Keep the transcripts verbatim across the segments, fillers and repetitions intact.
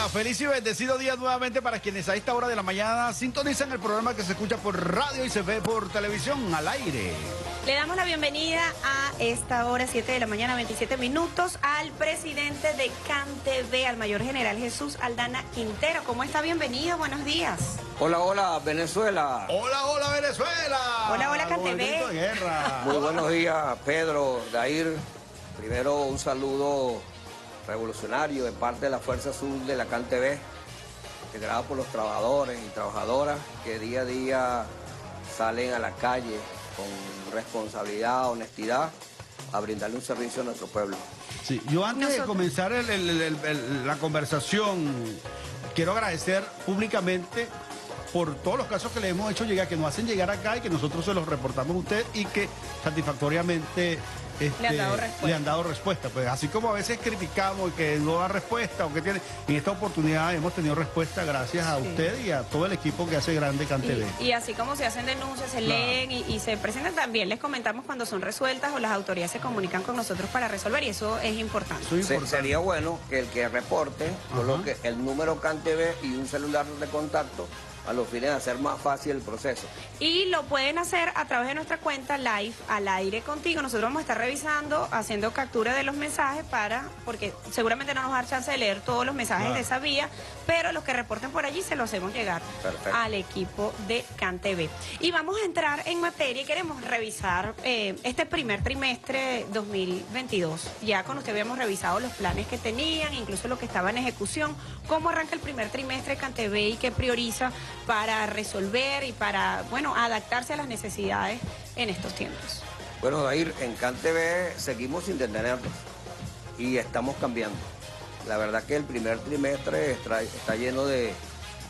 mañana, feliz y bendecido día nuevamente para quienes a esta hora de la mañana sintonizan el programa que se escucha por radio y se ve por televisión, Al Aire. Le damos la bienvenida a esta hora, siete de la mañana, veintisiete minutos, al presidente de CanTV, al mayor general Jesús Aldana Quintero. ¿Cómo está? Bienvenido, buenos días. Hola, hola, Venezuela. Hola, hola, Venezuela. Hola, hola, CanTV. Muy buenos días, Pedro, Dahir. Primero, un saludo revolucionario de parte de la Fuerza Azul de la CanTV, integrada por los trabajadores y trabajadoras que día a día salen a la calle con responsabilidad, honestidad, a brindarle un servicio a nuestro pueblo. Sí, yo antes Nosotros... de comenzar el, el, el, el, la conversación, quiero agradecer públicamente por todos los casos que le hemos hecho llegar, que nos hacen llegar acá y que nosotros se los reportamos a usted y que satisfactoriamente este, le, han dado le han dado respuesta. Pues así como a veces criticamos que no da respuesta o que tiene, en esta oportunidad hemos tenido respuesta gracias a sí. usted y a todo el equipo que hace grande CanTV. Y, y así como se hacen denuncias, se claro. leen y, y se presentan también, les comentamos cuando son resueltas o las autoridades se comunican con nosotros para resolver y eso es importante. Eso es importante. Se, sería bueno que el que reporte coloque el número CanTV y un celular de contacto a los fines de hacer más fácil el proceso. Y lo pueden hacer a través de nuestra cuenta live, Al Aire Contigo. Nosotros vamos a estar revisando, haciendo captura de los mensajes para, porque seguramente no nos va a dar chance de leer todos los mensajes ah. de esa vía, pero los que reporten por allí se los hacemos llegar Perfecto. Al equipo de CanTV. Y vamos a entrar en materia y queremos revisar eh, este primer trimestre dos mil veintidós. Ya con usted habíamos revisado los planes que tenían, incluso lo que estaba en ejecución, cómo arranca el primer trimestre CanTV y qué prioriza para resolver y para, bueno, adaptarse a las necesidades en estos tiempos. Bueno, Dahir, en CanTV seguimos sin detenernos y estamos cambiando. La verdad que el primer trimestre está lleno de,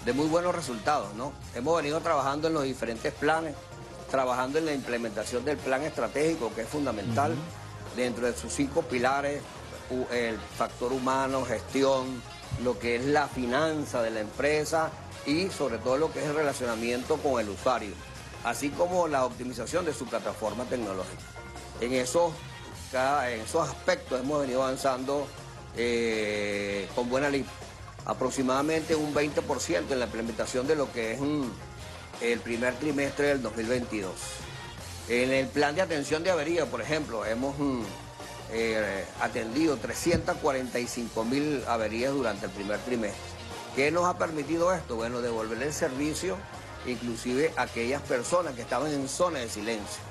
de muy buenos resultados, ¿no? Hemos venido trabajando en los diferentes planes, trabajando en la implementación del plan estratégico, que es fundamental, uh-huh. dentro de sus cinco pilares, el factor humano, gestión, lo que es la finanza de la empresa, y sobre todo lo que es el relacionamiento con el usuario, así como la optimización de su plataforma tecnológica. En esos, cada, en esos aspectos hemos venido avanzando eh, con buena ley, aproximadamente un veinte por ciento en la implementación de lo que es un, el primer trimestre del dos mil veintidós. En el plan de atención de avería, por ejemplo, hemos mm, eh, atendido trescientas cuarenta y cinco mil averías durante el primer trimestre. ¿Qué nos ha permitido esto? Bueno, devolverle el servicio, inclusive a aquellas personas que estaban en zona de silencio,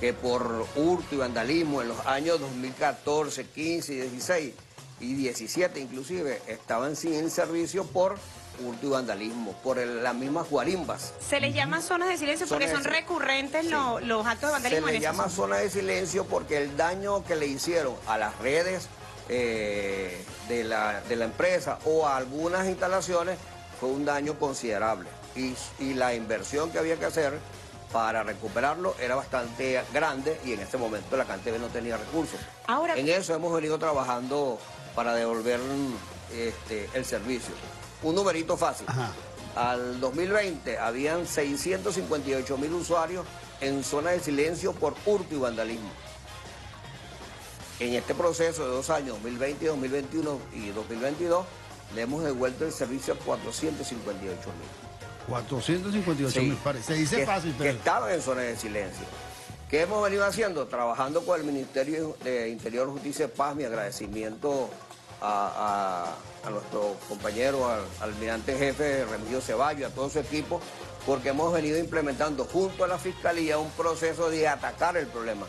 que por hurto y vandalismo en los años dos mil catorce, quince, dieciséis y diecisiete inclusive, estaban sin el servicio por hurto y vandalismo, por el, las mismas guarimbas. Se les llama zonas de silencio porque son recurrentes los, sí. los actos de vandalismo. Se les llama zonas de silencio porque el daño que le hicieron a las redes Eh, de, la, de la empresa o a algunas instalaciones fue un daño considerable y, y la inversión que había que hacer para recuperarlo era bastante grande y en este momento la CanTV no tenía recursos. Ahora, en eso hemos venido trabajando para devolver este, el servicio. Un numerito fácil. Ajá. Al dos mil veinte habían seiscientos cincuenta y ocho mil usuarios en zona de silencio por hurto y vandalismo. En este proceso de dos años, dos mil veinte, dos mil veintiuno y dos mil veintidós, le hemos devuelto el servicio a cuatrocientos cincuenta y ocho mil. cuatrocientos cincuenta y ocho mil, sí. parece. Se dice que, fácil, pero... que estaban en zona de silencio. ¿Qué hemos venido haciendo? Trabajando con el Ministerio de Interior, Justicia y Paz. Mi agradecimiento a, a, a nuestro compañero, al almirante jefe Remedio Ceballos, a todo su equipo, porque hemos venido implementando junto a la Fiscalía un proceso de atacar el problema.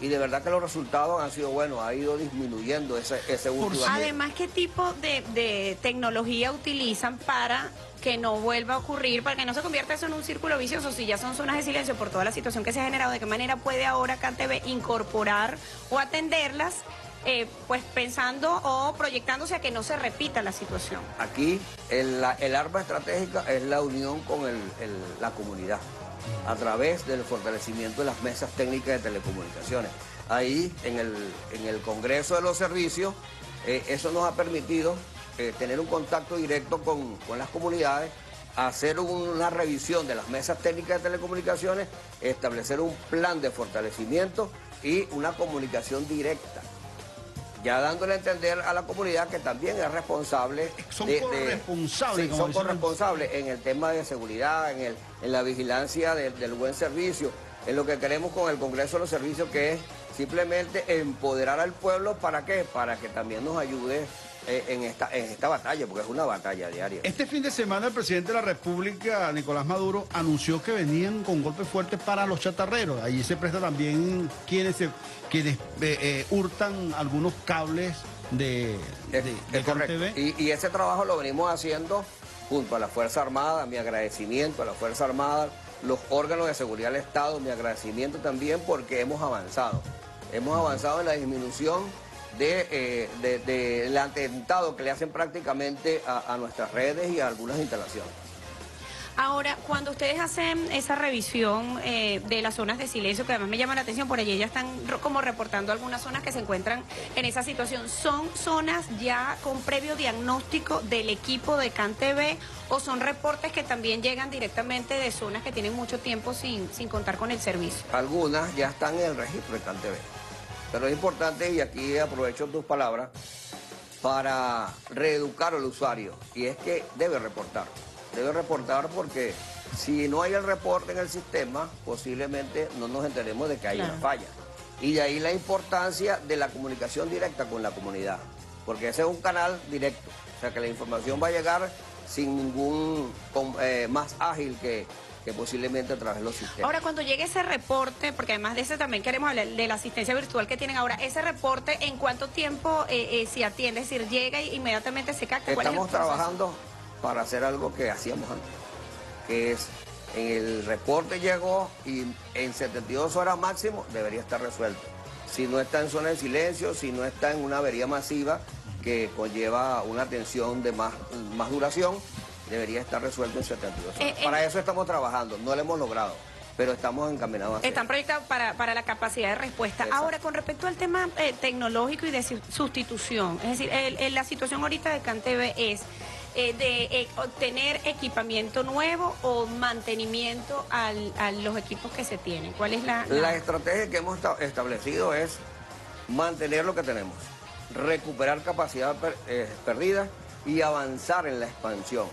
Y de verdad que los resultados han sido buenos, ha ido disminuyendo ese, ese uso. Además, ¿qué tipo de, de tecnología utilizan para que no vuelva a ocurrir, para que no se convierta eso en un círculo vicioso? Si ya son zonas de silencio por toda la situación que se ha generado, ¿de qué manera puede ahora CanTV incorporar o atenderlas, eh, pues pensando o proyectándose a que no se repita la situación? Aquí el, la, el arma estratégica es la unión con el, el, la comunidad, a través del fortalecimiento de las mesas técnicas de telecomunicaciones. Ahí, en el, en el Congreso de los Servicios, eh, eso nos ha permitido eh, tener un contacto directo con, con las comunidades, hacer una revisión de las mesas técnicas de telecomunicaciones, establecer un plan de fortalecimiento y una comunicación directa ya dándole a entender a la comunidad que también es responsable. Son de, corresponsables. De, sí, son corresponsables en el tema de seguridad, en, el, en la vigilancia de, del buen servicio, en lo que queremos con el Congreso de los Servicios, que es simplemente empoderar al pueblo. ¿Para qué? Para que también nos ayude eh, en, esta, en esta batalla, porque es una batalla diaria. Este fin de semana el presidente de la República, Nicolás Maduro, anunció que venían con golpes fuertes para los chatarreros. Allí se presta también quienes, se, quienes eh, eh, hurtan algunos cables de, de, es, de es CanTV. Y, y ese trabajo lo venimos haciendo junto a la Fuerza Armada. Mi agradecimiento a la Fuerza Armada, los órganos de seguridad del Estado, mi agradecimiento también, porque hemos avanzado. Hemos avanzado en la disminución del de, eh, de, de, de atentado que le hacen prácticamente a, a nuestras redes y a algunas instalaciones. Ahora, cuando ustedes hacen esa revisión eh, de las zonas de silencio, que además me llama la atención, por allí ya están como reportando algunas zonas que se encuentran en esa situación, ¿son zonas ya con previo diagnóstico del equipo de CanTV o son reportes que también llegan directamente de zonas que tienen mucho tiempo sin, sin contar con el servicio? Algunas ya están en el registro de CanTV, pero es importante, y aquí aprovecho tus palabras, para reeducar al usuario, y es que debe reportar. Debe reportar, porque si no hay el reporte en el sistema, posiblemente no nos enteremos de que hay, claro, una falla. Y de ahí la importancia de la comunicación directa con la comunidad, porque ese es un canal directo. O sea, que la información va a llegar sin ningún eh, más ágil que... que posiblemente a través de los sistemas. Ahora, cuando llegue ese reporte, porque además de ese también queremos hablar de la asistencia virtual que tienen ahora, ese reporte, ¿en cuánto tiempo eh, eh, se atiende? Es decir, llega e inmediatamente se capta. Estamos trabajando para hacer algo que hacíamos antes, que es, en el reporte llegó y en setenta y dos horas máximo debería estar resuelto. Si no está en zona de silencio, si no está en una avería masiva que conlleva una atención de más, más duración, debería estar resuelto en setenta y dos horas. Eh, eh, para eso estamos trabajando, no lo hemos logrado, pero estamos encaminados a hacer. Están proyectados para, para la capacidad de respuesta. Exacto. Ahora, con respecto al tema eh, tecnológico y de sustitución, es decir, el, el, la situación ahorita de CanTV es eh, de eh, obtener equipamiento nuevo o mantenimiento al, a los equipos que se tienen. ¿Cuál es la...? La, la estrategia que hemos establecido es mantener lo que tenemos, recuperar capacidad per, eh, perdida y avanzar en la expansión.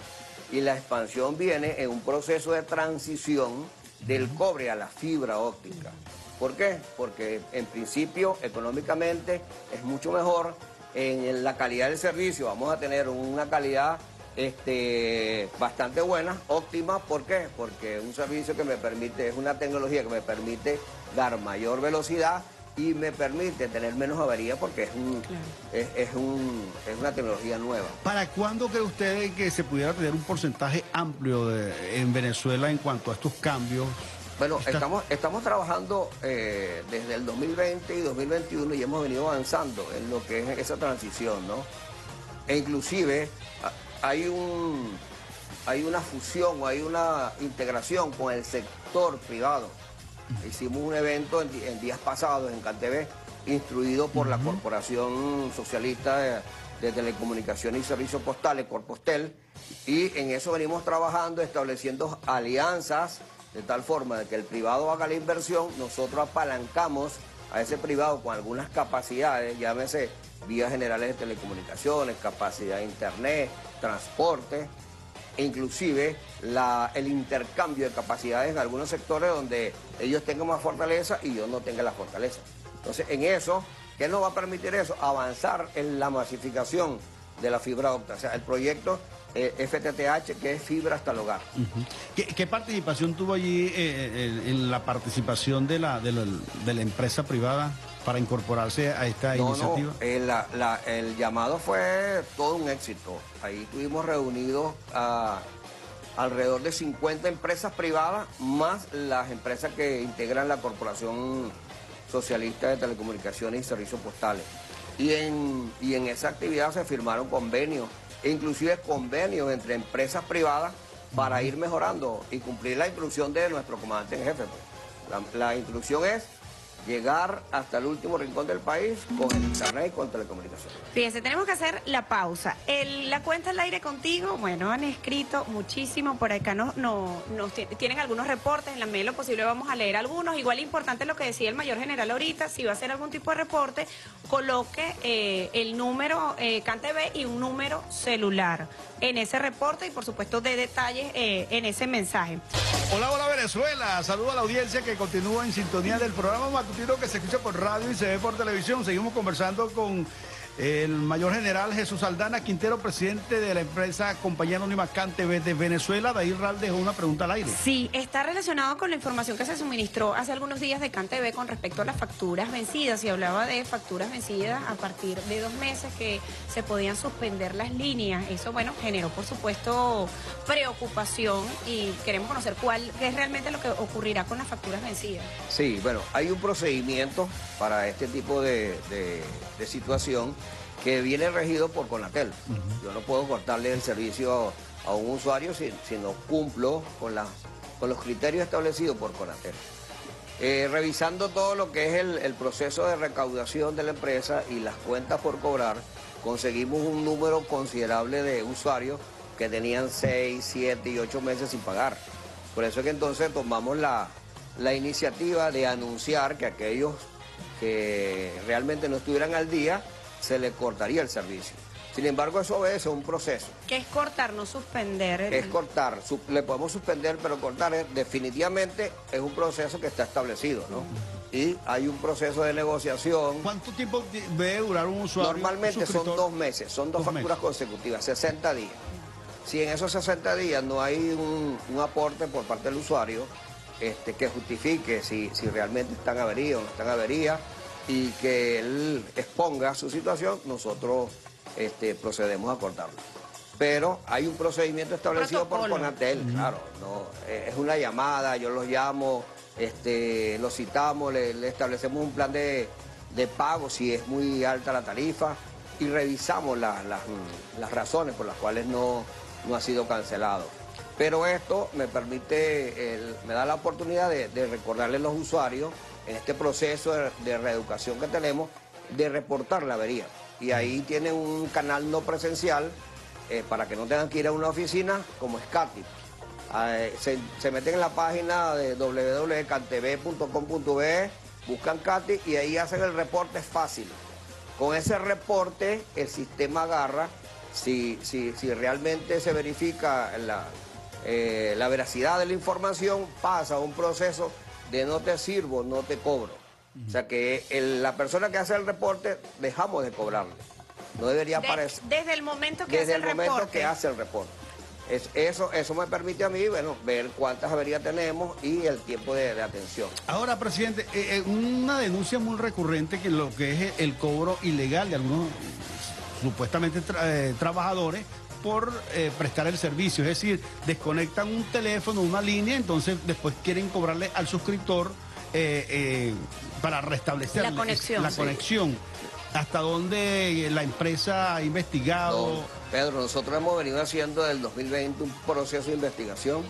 Y la expansión viene en un proceso de transición del cobre a la fibra óptica. ¿Por qué? Porque en principio económicamente es mucho mejor, en la calidad del servicio vamos a tener una calidad este, bastante buena, óptima. ¿Por qué? Porque un servicio que me permite, es una tecnología que me permite dar mayor velocidad y me permite tener menos averías, porque es, un, claro. es, es, un, es una tecnología nueva. ¿Para cuándo cree usted que se pudiera tener un porcentaje amplio de, en Venezuela en cuanto a estos cambios? Bueno, Está... estamos, estamos trabajando eh, desde el dos mil veinte y dos mil veintiuno y hemos venido avanzando en lo que es esa transición, ¿no? E inclusive hay, un, hay una fusión, hay una integración con el sector privado. Hicimos un evento en, en días pasados en CanTV, instruido por la Corporación Socialista de, de Telecomunicaciones y Servicios Postales, Compostel, y en eso venimos trabajando, estableciendo alianzas de tal forma de que el privado haga la inversión, nosotros apalancamos a ese privado con algunas capacidades, llámese vías generales de telecomunicaciones, capacidad de internet, transporte, e inclusive la, el intercambio de capacidades en algunos sectores donde ellos tengan más fortaleza y yo no tenga la fortaleza. Entonces, en eso, ¿qué nos va a permitir eso? Avanzar en la masificación de la fibra óptica, o sea, el proyecto eh, F T T H, que es fibra hasta el hogar. Uh-huh. ¿Qué, qué participación tuvo allí eh, en, en la participación de la, de, la, de la empresa privada para incorporarse a esta no, iniciativa? No, eh, la, la, el llamado fue todo un éxito. Ahí tuvimos reunidos a alrededor de cincuenta empresas privadas, más las empresas que integran la Corporación Socialista de Telecomunicaciones y Servicios Postales. Y en, y en esa actividad se firmaron convenios, e inclusive convenios entre empresas privadas para ir mejorando y cumplir la instrucción de nuestro comandante en jefe. La, la instrucción es llegar hasta el último rincón del país con el internet y con telecomunicaciones. Fíjense, tenemos que hacer la pausa. El, la cuenta Al Aire Contigo, bueno, han escrito muchísimo por acá, no, no, nos tienen algunos reportes, en la medida de lo posible vamos a leer algunos. Igual importante lo que decía el mayor general ahorita, si va a hacer algún tipo de reporte, coloque eh, el número eh, CanTV y un número celular en ese reporte y por supuesto de detalles eh, en ese mensaje. Hola, hola Venezuela, saludo a la audiencia que continúa en sintonía del programa matutino que se escucha por radio y se ve por televisión. Seguimos conversando con el mayor general Jesús Aldana Quintero, presidente de la empresa Compañía Anónima CanTV de Venezuela. Dahir Ral dejó una pregunta al aire. Sí, está relacionado con la información que se suministró hace algunos días de CanTV con respecto a las facturas vencidas. Y hablaba de facturas vencidas a partir de dos meses que se podían suspender las líneas. Eso, bueno, generó, por supuesto, preocupación y queremos conocer cuál es realmente lo que ocurrirá con las facturas vencidas. Sí, bueno, hay un procedimiento para este tipo de, de, de situación que viene regido por Conatel. Uh-huh. Yo no puedo cortarle el servicio a, a un usuario si, si no cumplo con, la, con los criterios establecidos por Conatel. Eh, revisando todo lo que es el, el proceso de recaudación de la empresa y las cuentas por cobrar, conseguimos un número considerable de usuarios que tenían seis, siete y ocho meses sin pagar. Por eso es que entonces tomamos la, la iniciativa de anunciar que aquellos que realmente no estuvieran al día se le cortaría el servicio. Sin embargo, eso obedece a un proceso. ¿Qué es cortar, no suspender? El... Es cortar, su, le podemos suspender, pero cortar es, definitivamente es un proceso que está establecido, ¿no? Uh-huh. Y hay un proceso de negociación. ¿Cuánto tiempo debe durar un usuario? Normalmente un son dos meses, son dos, dos facturas meses. consecutivas, sesenta días. Si en esos sesenta días no hay un, un aporte por parte del usuario este, que justifique si, si realmente están averidos o no están averidas, y que él exponga su situación, nosotros este, procedemos a cortarlo. Pero hay un procedimiento establecido por Conatel, uh-huh. claro. No, es una llamada, yo los llamo, este, los citamos, le, le establecemos un plan de, de pago si es muy alta la tarifa y revisamos la, la, las razones por las cuales no, no ha sido cancelado. Pero esto me permite, el, me da la oportunidad de, de recordarle a los usuarios en este proceso de, de reeducación que tenemos, de reportar la avería. Y ahí tienen un canal no presencial eh, para que no tengan que ir a una oficina como es Cati. Eh, se, se meten en la página de w w w punto cantv punto com punto be, buscan Cati y ahí hacen el reporte fácil. Con ese reporte el sistema agarra si, si, si realmente se verifica la, eh, la veracidad de la información, pasa a un proceso de no te sirvo, no te cobro. Uh-huh. O sea que el, la persona que hace el reporte, dejamos de cobrarle. No debería de, aparecer. Desde el momento que desde hace el, el reporte. Desde el momento que hace el reporte. Es, eso, eso me permite a mí, bueno, ver cuántas averías tenemos y el tiempo de, de atención. Ahora, presidente, eh, una denuncia muy recurrente que lo que es el cobro ilegal de algunos supuestamente tra eh, trabajadores por eh, prestar el servicio, es decir, desconectan un teléfono, una línea, entonces después quieren cobrarle al suscriptor eh, eh, para restablecer la conexión. La sí. conexión. ¿Hasta dónde la empresa ha investigado? No, Pedro, nosotros hemos venido haciendo desde el dos mil veinte un proceso de investigación.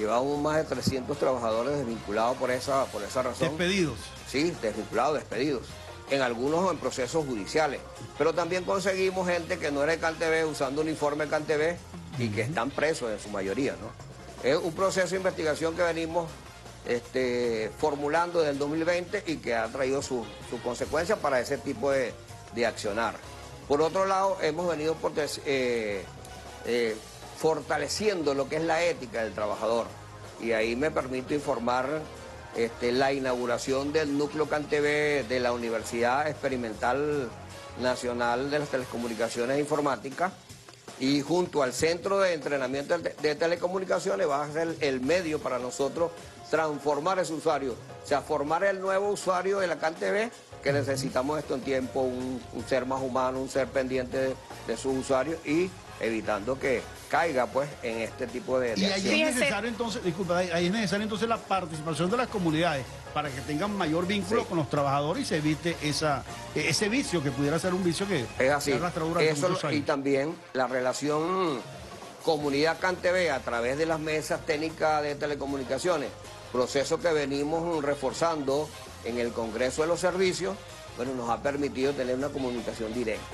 Llevamos más de trescientos trabajadores desvinculados por esa, por esa razón. ¿Despedidos? Sí, desvinculados, despedidos. En algunos en procesos judiciales, pero también conseguimos gente que no era de CanTV usando uniforme CanTV y que están presos en su mayoría, ¿no? Es un proceso de investigación que venimos este, formulando desde el dos mil veinte y que ha traído sus su consecuencias para ese tipo de, de accionar. Por otro lado, hemos venido por, eh, eh, fortaleciendo lo que es la ética del trabajador y ahí me permito informar... Este, la inauguración del núcleo CanTV de la Universidad Experimental Nacional de las Telecomunicaciones e Informática y junto al Centro de Entrenamiento de Telecomunicaciones va a ser el medio para nosotros transformar a ese usuario, o sea, formar el nuevo usuario de la CanTV, que necesitamos esto en tiempo, un, un ser más humano, un ser pendiente de, de sus usuarios y evitando que caiga pues en este tipo de, de y ahí acciones. Es necesario entonces, disculpa, ahí es necesario entonces la participación de las comunidades para que tengan mayor vínculo sí. con los trabajadores y se evite esa ese vicio que pudiera ser un vicio que es así. Eso lo, y también la relación comunidad CanTV a través de las mesas técnicas de telecomunicaciones, proceso que venimos reforzando en el Congreso de los Servicios, bueno, nos ha permitido tener una comunicación directa.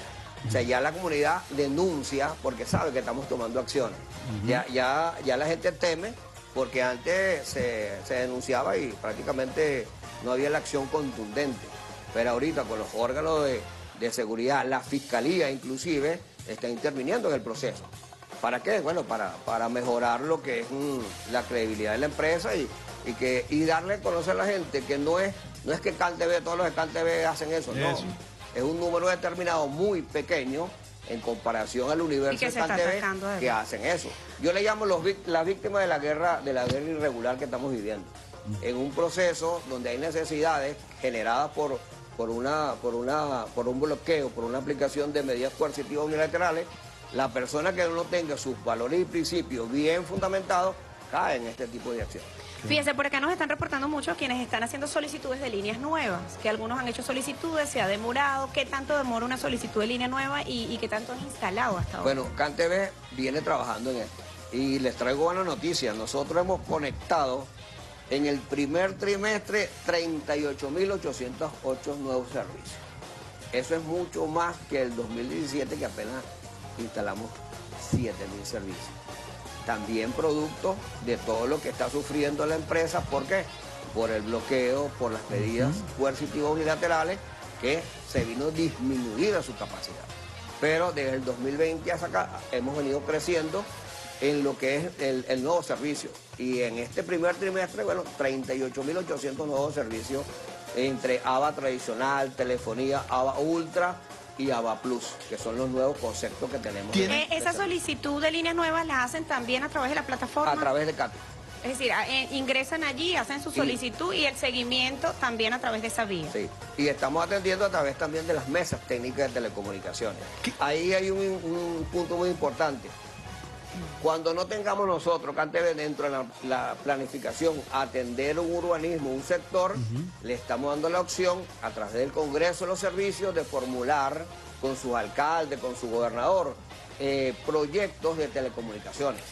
O sea, ya la comunidad denuncia porque sabe que estamos tomando acciones. Uh-huh. ya, ya, ya la gente teme, porque antes se, se denunciaba y prácticamente no había la acción contundente. Pero ahorita con los órganos de, de seguridad, la fiscalía inclusive, está interviniendo en el proceso. ¿Para qué? Bueno, para, para mejorar lo que es mmm, la credibilidad de la empresa y, y, que, y darle a conocer a la gente que no es, no es que CanTV, todos los de CanTV hacen eso, no. Eso. Es un número determinado muy pequeño en comparación al universo de CanTV que hacen eso. Yo le llamo los, las víctimas de la guerra, de la guerra irregular que estamos viviendo. En un proceso donde hay necesidades generadas por, por, una, por, una, por un bloqueo, por una aplicación de medidas coercitivas unilaterales, la persona que no tenga sus valores y principios bien fundamentados cae en este tipo de acciones. Fíjense, por acá nos están reportando muchos quienes están haciendo solicitudes de líneas nuevas, que algunos han hecho solicitudes, se ha demorado. ¿Qué tanto demora una solicitud de línea nueva y, y qué tanto han instalado hasta ahora? Bueno, CanTV viene trabajando en esto y les traigo buenas noticias. Nosotros hemos conectado en el primer trimestre treinta y ocho mil ochocientos ocho nuevos servicios. Eso es mucho más que el dos mil diecisiete, que apenas instalamos siete mil servicios. También producto de todo lo que está sufriendo la empresa. ¿Por qué? Por el bloqueo, por las medidas coercitivas unilaterales, que se vino disminuida su capacidad. Pero desde el dos mil veinte hasta acá hemos venido creciendo en lo que es el, el nuevo servicio. Y en este primer trimestre, bueno, treinta y ocho mil ochocientos nuevos servicios entre ABA tradicional, telefonía, ABA Ultra y ABA Plus, que son los nuevos conceptos que tenemos. Eh, ¿Esa solicitud de líneas nuevas las hacen también a través de la plataforma? A través de Cati. Es decir, a, eh, ingresan allí, hacen su solicitud y, y el seguimiento también a través de esa vía. Sí, y estamos atendiendo a través también de las mesas técnicas de telecomunicaciones. ¿Qué? Ahí hay un, un punto muy importante. Cuando no tengamos nosotros, CanTV, dentro de la, la planificación, atender un urbanismo, un sector, uh-huh, le estamos dando la opción a través del Congreso de los Servicios de formular con sus alcaldes, con su gobernador, eh, proyectos de telecomunicaciones.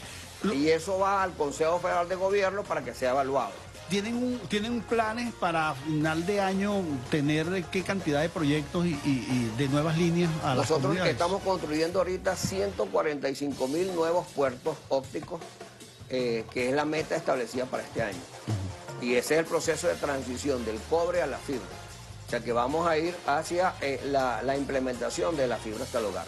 Lo... Y eso va al Consejo Federal de Gobierno para que sea evaluado. ¿Tienen, un, ¿tienen planes para final de año tener qué cantidad de proyectos y, y, y de nuevas líneas a las comunidades? Nosotros estamos construyendo ahorita ciento cuarenta y cinco mil nuevos puertos ópticos, eh, que es la meta establecida para este año. Y ese es el proceso de transición del cobre a la fibra. O sea que vamos a ir hacia eh, la, la implementación de la fibra hasta el hogar.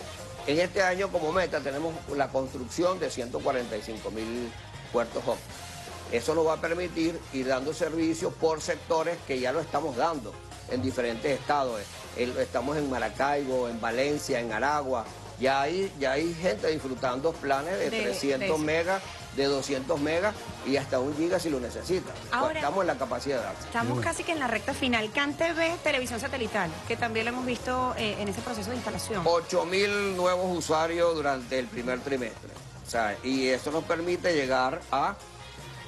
En este año como meta tenemos la construcción de ciento cuarenta y cinco mil puertos ópticos. Eso nos va a permitir ir dando servicios por sectores que ya lo estamos dando en diferentes estados. Estamos en Maracaibo, en Valencia, en Aragua. Ya hay, ya hay gente disfrutando planes de, de trescientos de megas, de doscientos megas y hasta un giga si lo necesita. Ahora estamos en la capacidad de darse. Estamos casi que en la recta final. CanTV, televisión satelital, que también lo hemos visto eh, en ese proceso de instalación. ocho mil nuevos usuarios durante el primer trimestre. O sea, y eso nos permite llegar a...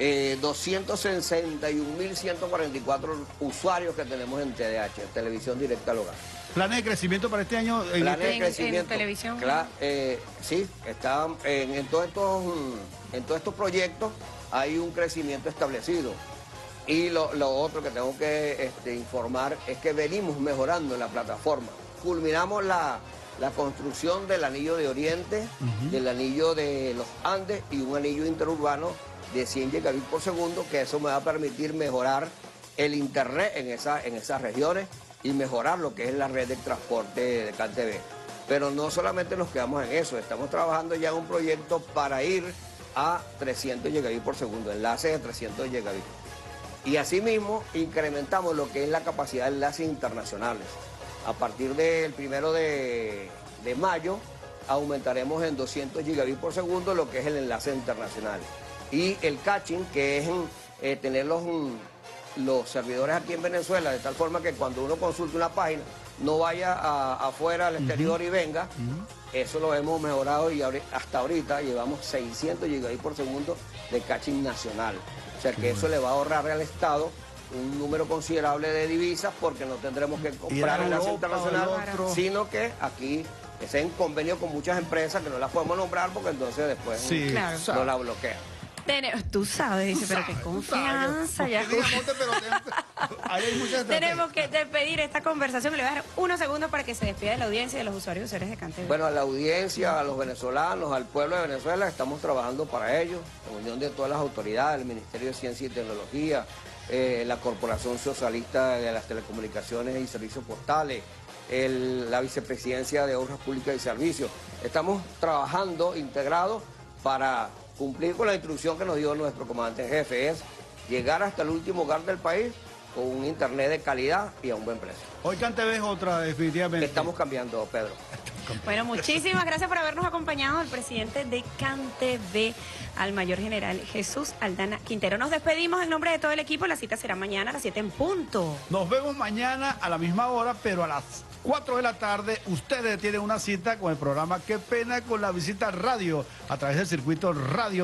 Eh, doscientos sesenta y un mil ciento cuarenta y cuatro usuarios que tenemos en T D H, televisión directa al hogar. ¿Planes de crecimiento para este año? En ¿Planes este... de crecimiento? ¿En televisión? Claro, eh, sí, está, en, en, todos estos, en todos estos proyectos hay un crecimiento establecido. Y lo, lo otro que tengo que este, informar es que venimos mejorando la plataforma. Culminamos la... la construcción del anillo de Oriente, uh-huh, del anillo de los Andes y un anillo interurbano de cien gigabits por segundo, que eso me va a permitir mejorar el internet en, esa, en esas regiones y mejorar lo que es la red de transporte de CanTV. Pero no solamente nos quedamos en eso, estamos trabajando ya en un proyecto para ir a trescientos gigabits por segundo, enlaces de trescientos gigabits. Y asimismo incrementamos lo que es la capacidad de enlaces internacionales. A partir del primero de, de mayo aumentaremos en doscientos gigabits por segundo lo que es el enlace internacional. Y el caching, que es eh, tener los, los servidores aquí en Venezuela, de tal forma que cuando uno consulte una página no vaya a, afuera al exterior, uh-huh, y venga. Uh-huh. Eso lo hemos mejorado y hasta ahorita llevamos seiscientos gigabits por segundo de caching nacional. O sea que Qué eso bueno. le va a ahorrar al Estado un número considerable de divisas, porque no tendremos que comprar en la internacional, sino que aquí es en convenio con muchas empresas que no las podemos nombrar porque entonces después sí, claro, no la bloquean. Ten... Tú sabes, dice, pero qué confianza. Ya... Tenemos que despedir esta conversación. Le voy a dar unos segundos para que se despida de la audiencia y de los usuarios y usuarios de CanTV. Bueno, a la audiencia, a los venezolanos, al pueblo de Venezuela, estamos trabajando para ellos, en unión de todas las autoridades, el Ministerio de Ciencia y Tecnología, eh, la Corporación Socialista de las Telecomunicaciones y Servicios Postales, el, la Vicepresidencia de Obras Públicas y Servicios. Estamos trabajando integrados para cumplir con la instrucción que nos dio nuestro comandante en jefe, es llegar hasta el último hogar del país con un internet de calidad y a un buen precio. Hoy CanTV es otra, definitivamente. Estamos cambiando, Pedro. Bueno, muchísimas gracias por habernos acompañado, el presidente de CanTV, al mayor general Jesús Aldana Quintero. Nos despedimos en nombre de todo el equipo. La cita será mañana a las siete en punto. Nos vemos mañana a la misma hora, pero a las cuatro de la tarde. Ustedes tienen una cita con el programa Qué Pena con la Visita Radio a través del circuito Radio.